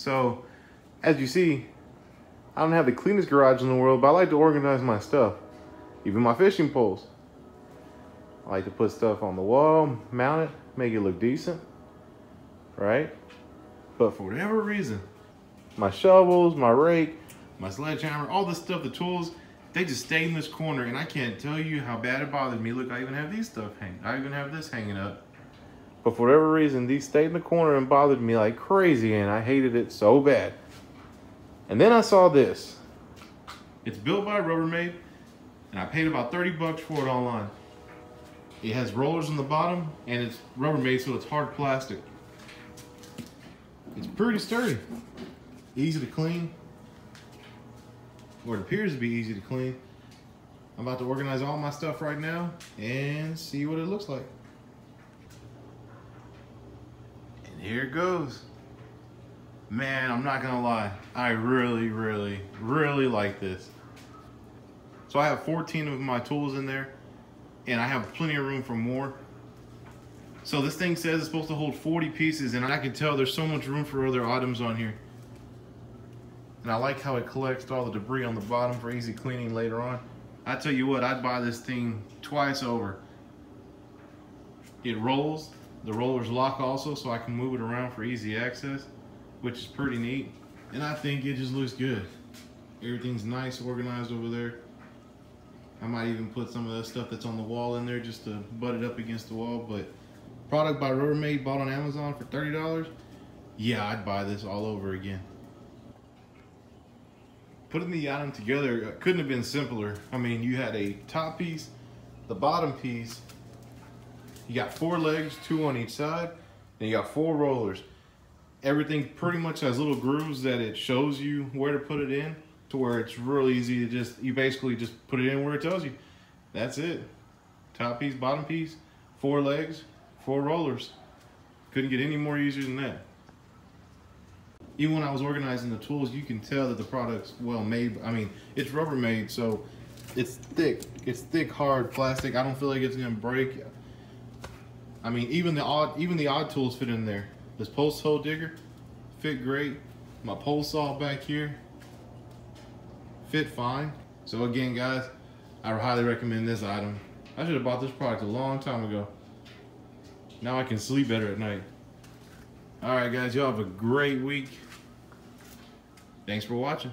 So as you see, I don't have the cleanest garage in the world, but I like to organize my stuff, even my fishing poles. I like to put stuff on the wall, mount it, make it look decent, right? But for whatever reason, my shovels, my rake, my sledgehammer, all this stuff, the tools, they just stay in this corner, and I can't tell you how bad it bothers me. Look, I even have these stuff hanging. I even have this hanging up. But for whatever reason, these stayed in the corner and bothered me like crazy, and I hated it so bad. And then I saw this. It's built by Rubbermaid, and I paid about 30 bucks for it online. It has rollers on the bottom, and it's Rubbermaid, so it's hard plastic. It's pretty sturdy, easy to clean, or it appears to be easy to clean. I'm about to organize all my stuff right now and see what it looks like. And here it goes. Man, I'm not gonna lie, I really, really, really like this. So I have 14 of my tools in there, and I have plenty of room for more. So this thing says it's supposed to hold 40 pieces, and I can tell there's so much room for other items on here. And I like how it collects all the debris on the bottom for easy cleaning later on. I tell you what, I'd buy this thing twice over. It rolls, the rollers lock also, so I can move it around for easy access, which is pretty neat. And I think it just looks good. Everything's nice, organized over there. I might even put some of that stuff that's on the wall in there just to butt it up against the wall. But product by Rubbermaid, bought on Amazon for $30. Yeah, I'd buy this all over again. Putting the item together couldn't have been simpler. I mean, you had a top piece, the bottom piece, you got 4 legs, 2 on each side, and you got 4 rollers. Everything pretty much has little grooves that it shows you where to put it in, to where it's really easy to just, you basically just put it in where it tells you. That's it. Top piece, bottom piece, 4 legs, 4 rollers. Couldn't get any more easier than that. Even when I was organizing the tools, you can tell that the product's well made. I mean, it's Rubbermaid, so it's thick. It's thick, hard plastic. I don't feel like it's gonna break. I mean, even the odd tools fit in there. This post hole digger fit great. My pole saw back here fit fine. So again, guys, I highly recommend this item. I should have bought this product a long time ago. Now I can sleep better at night. All right, guys, y'all have a great week. Thanks for watching.